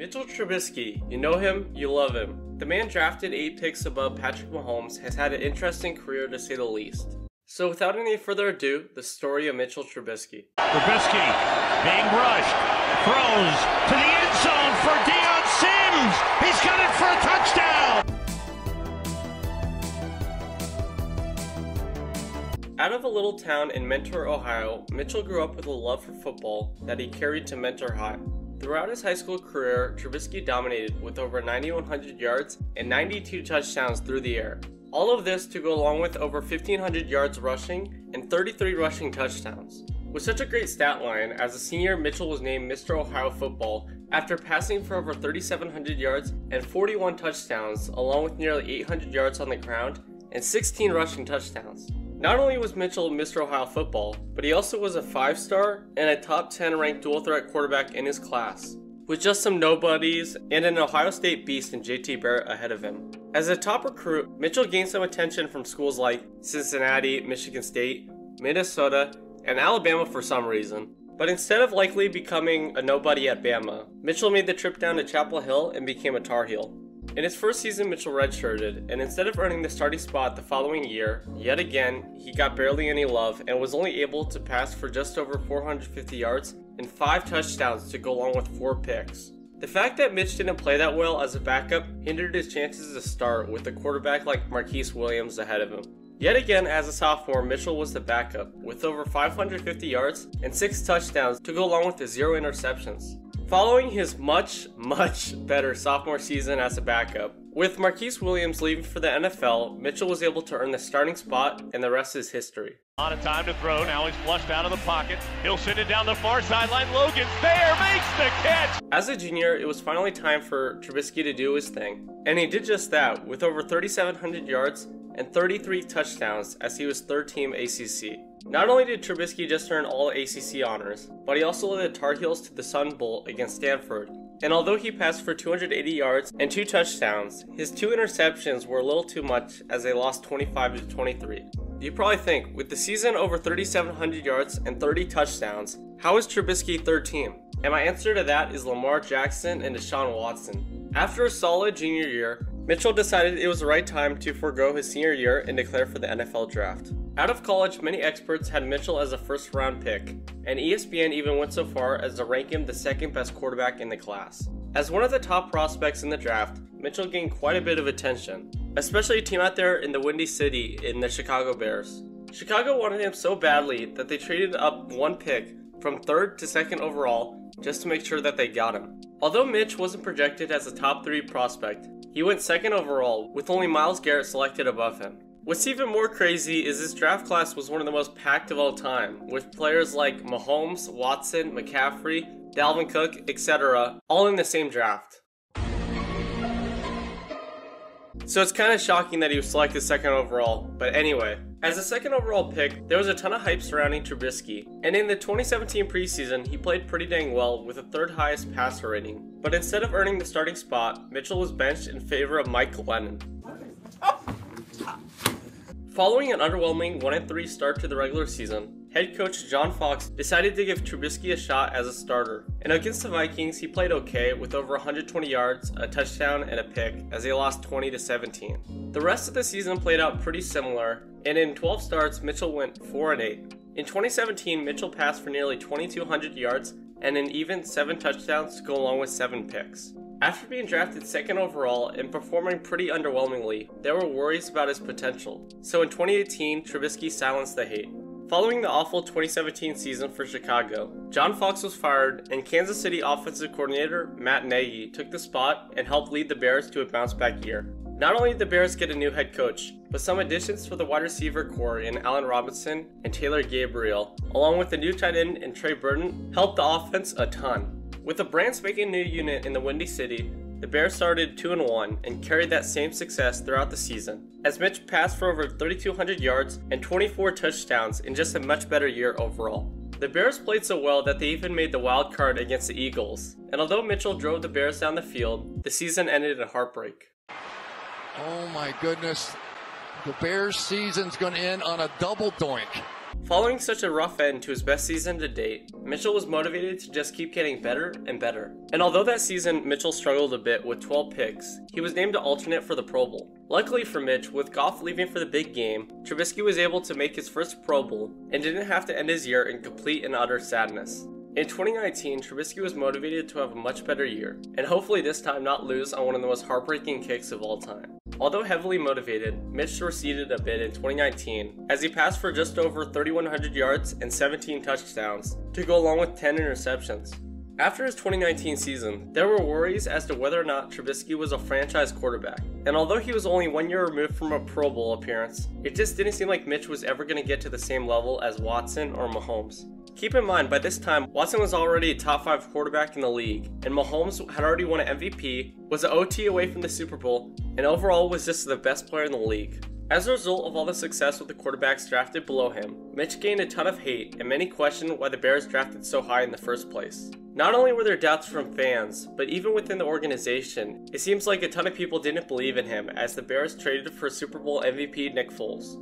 Mitchell Trubisky, you know him, you love him. The man drafted 8 picks above Patrick Mahomes has had an interesting career to say the least. So without any further ado, the story of Mitchell Trubisky. Trubisky being rushed, throws to the end zone for Deion Sims. He's got it for a touchdown. Out of a little town in Mentor, Ohio, Mitchell grew up with a love for football that he carried to Mentor High. Throughout his high school career, Trubisky dominated with over 9,100 yards and 92 touchdowns through the air. All of this to go along with over 1,500 yards rushing and 33 rushing touchdowns. With such a great stat line, as a senior, Mitchell was named Mr. Ohio Football after passing for over 3,700 yards and 41 touchdowns, along with nearly 800 yards on the ground and 16 rushing touchdowns. Not only was Mitchell Mr. Ohio Football, but he also was a 5-star and a top 10 ranked dual threat quarterback in his class, with just some nobodies and an Ohio State beast in JT Barrett ahead of him. As a top recruit, Mitchell gained some attention from schools like Cincinnati, Michigan State, Minnesota, and Alabama for some reason. But instead of likely becoming a nobody at Bama, Mitchell made the trip down to Chapel Hill and became a Tar Heel. In his first season, Mitchell redshirted, and instead of earning the starting spot the following year, yet again, he got barely any love and was only able to pass for just over 450 yards and 5 touchdowns to go along with 4 picks. The fact that Mitch didn't play that well as a backup hindered his chances to start with a quarterback like Marquise Williams ahead of him. Yet again, as a sophomore, Mitchell was the backup, with over 550 yards and 6 touchdowns to go along with the 0 interceptions. Following his much better sophomore season as a backup, with Marquise Williams leaving for the NFL, Mitchell was able to earn the starting spot, and the rest is history. A lot of time to throw, now he's flushed out of the pocket. He'll send it down the far sideline, Logan's there, makes the catch! As a junior, it was finally time for Trubisky to do his thing, and he did just that, with over 3,700 yards and 33 touchdowns as he was third-team ACC. Not only did Trubisky just earn all ACC honors, but he also led the Tar Heels to the Sun Bowl against Stanford. And although he passed for 280 yards and 2 touchdowns, his 2 interceptions were a little too much as they lost 25-23. You probably think, with the season over 3,700 yards and 30 touchdowns, how is Trubisky third team? And my answer to that is Lamar Jackson and Deshaun Watson. After a solid junior year, Mitchell decided it was the right time to forego his senior year and declare for the NFL draft. Out of college, many experts had Mitchell as a first-round pick, and ESPN even went so far as to rank him the second-best quarterback in the class. As one of the top prospects in the draft, Mitchell gained quite a bit of attention, especially a team out there in the Windy City in the Chicago Bears. Chicago wanted him so badly that they traded up 1 pick from 3rd to 2nd overall just to make sure that they got him. Although Mitch wasn't projected as a top 3 prospect, he went 2nd overall with only Myles Garrett selected above him. What's even more crazy is this draft class was one of the most packed of all time, with players like Mahomes, Watson, McCaffrey, Dalvin Cook, etc. all in the same draft. So it's kind of shocking that he was selected 2nd overall, but anyway. As a 2nd overall pick, there was a ton of hype surrounding Trubisky, and in the 2017 preseason, he played pretty dang well with the 3rd highest passer rating. But instead of earning the starting spot, Mitchell was benched in favor of Mike Glennon. Following an underwhelming 1-3 start to the regular season, head coach John Fox decided to give Trubisky a shot as a starter, and against the Vikings he played okay with over 120 yards, a touchdown, and a pick as they lost 20-17. The rest of the season played out pretty similar, and in 12 starts Mitchell went 4-8. In 2017, Mitchell passed for nearly 2,200 yards and an even 7 touchdowns to go along with 7 picks. After being drafted 2nd overall and performing pretty underwhelmingly, there were worries about his potential. So in 2018, Trubisky silenced the hate. Following the awful 2017 season for Chicago, John Fox was fired and Kansas City offensive coordinator Matt Nagy took the spot and helped lead the Bears to a bounce-back year. Not only did the Bears get a new head coach, but some additions for the wide receiver core in Allen Robinson and Taylor Gabriel, along with the new tight end and Trey Burton, helped the offense a ton. With a brand spanking new unit in the Windy City, the Bears started 2-1 and carried that same success throughout the season, as Mitch passed for over 3,200 yards and 24 touchdowns in just a much better year overall. The Bears played so well that they even made the wild card against the Eagles, and although Mitchell drove the Bears down the field, the season ended in heartbreak. Oh my goodness, the Bears' season's going to end on a double doink. Following such a rough end to his best season to date, Mitchell was motivated to just keep getting better and better. And although that season Mitchell struggled a bit with 12 picks, he was named an alternate for the Pro Bowl. Luckily for Mitch, with Goff leaving for the big game, Trubisky was able to make his first Pro Bowl and didn't have to end his year in complete and utter sadness. In 2019, Trubisky was motivated to have a much better year, and hopefully this time not lose on one of the most heartbreaking kicks of all time. Although heavily motivated, Mitch receded a bit in 2019 as he passed for just over 3,100 yards and 17 touchdowns to go along with 10 interceptions. After his 2019 season, there were worries as to whether or not Trubisky was a franchise quarterback, and although he was only 1 year removed from a Pro Bowl appearance, it just didn't seem like Mitch was ever going to get to the same level as Watson or Mahomes. Keep in mind, by this time, Watson was already a top 5 quarterback in the league, and Mahomes had already won an MVP, was an OT away from the Super Bowl, and overall was just the best player in the league. As a result of all the success with the quarterbacks drafted below him, Mitch gained a ton of hate, and many questioned why the Bears drafted so high in the first place. Not only were there doubts from fans, but even within the organization, it seems like a ton of people didn't believe in him as the Bears traded for Super Bowl MVP Nick Foles.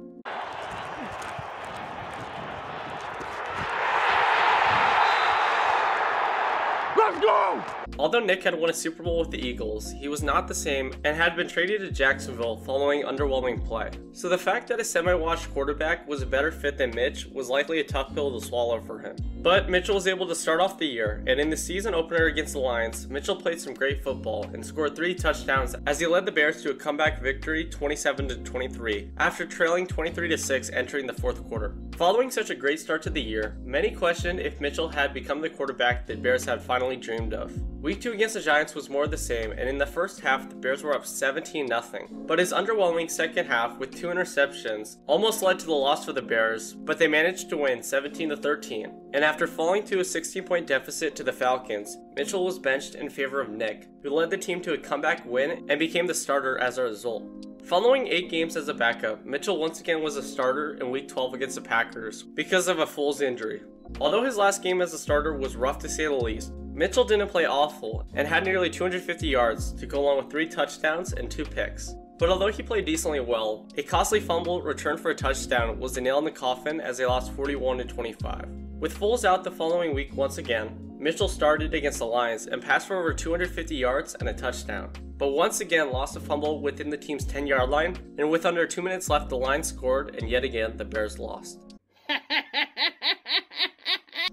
Although Nick had won a Super Bowl with the Eagles, he was not the same and had been traded to Jacksonville following underwhelming play. So the fact that a semi-washed quarterback was a better fit than Mitch was likely a tough pill to swallow for him. But Mitchell was able to start off the year, and in the season opener against the Lions, Mitchell played some great football and scored 3 touchdowns as he led the Bears to a comeback victory 27-23 after trailing 23-6 entering the fourth quarter. Following such a great start to the year, many questioned if Mitchell had become the quarterback the Bears had finally dreamed of. Week 2 against the Giants was more the same, and in the first half the Bears were up 17-0, but his underwhelming second half with 2 interceptions almost led to the loss for the Bears, but they managed to win 17-13, and after falling to a 16-point deficit to the Falcons, Mitchell was benched in favor of Nick, who led the team to a comeback win and became the starter as a result. Following 8 games as a backup, Mitchell once again was a starter in Week 12 against the Packers because of a Foles injury. Although his last game as a starter was rough to say the least, Mitchell didn't play awful and had nearly 250 yards to go along with 3 touchdowns and 2 picks. But although he played decently well, a costly fumble returned for a touchdown was the nail in the coffin as they lost 41-25. With Foles out the following week once again, Mitchell started against the Lions and passed for over 250 yards and a touchdown, but once again lost a fumble within the team's 10-yard line, and with under 2 minutes left the Lions scored and yet again the Bears lost.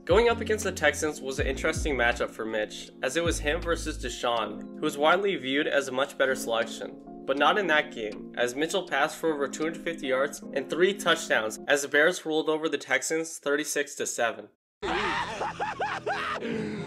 Going up against the Texans was an interesting matchup for Mitch, as it was him versus Deshaun, who was widely viewed as a much better selection. But not in that game, as Mitchell passed for over 250 yards and 3 touchdowns as the Bears rolled over the Texans 36-7.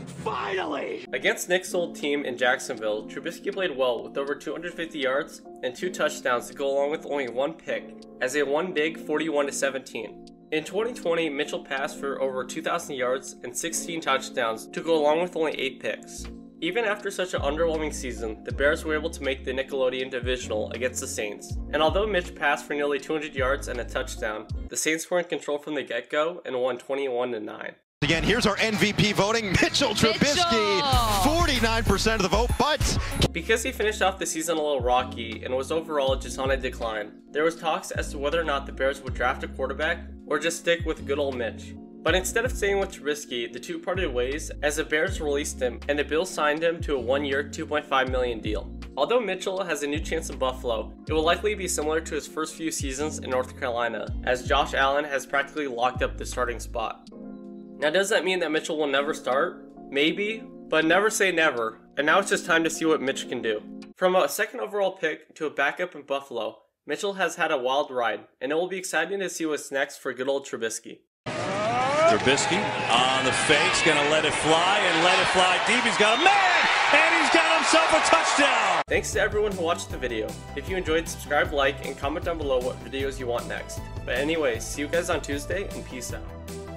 Finally! Against Nick's old team in Jacksonville, Trubisky played well with over 250 yards and 2 touchdowns to go along with only 1 pick, as they won big 41-17. In 2020, Mitchell passed for over 2,000 yards and 16 touchdowns to go along with only 8 picks. Even after such an underwhelming season, the Bears were able to make the Nickelodeon Divisional against the Saints, and although Mitch passed for nearly 200 yards and a touchdown, the Saints were in control from the get-go and won 21-9. Again, here's our MVP voting, Mitchell Trubisky, 49% of the vote, but... Because he finished off the season a little rocky and was overall just on a decline, there was talks as to whether or not the Bears would draft a quarterback or just stick with good old Mitch. But instead of staying with Trubisky, the two parted ways as the Bears released him and the Bills signed him to a 1-year, $2.5 million deal. Although Mitchell has a new chance in Buffalo, it will likely be similar to his first few seasons in North Carolina, as Josh Allen has practically locked up the starting spot. Now, does that mean that Mitchell will never start? Maybe, but never say never, and now it's just time to see what Mitch can do. From a second overall pick to a backup in Buffalo, Mitchell has had a wild ride, and it will be exciting to see what's next for good old Trubisky. Trubisky on the fake's going to let it fly and let it fly deep. He's got a man, and he's got himself a touchdown. Thanks to everyone who watched the video. If you enjoyed, subscribe, like, and comment down below what videos you want next. But anyway, see you guys on Tuesday, and peace out.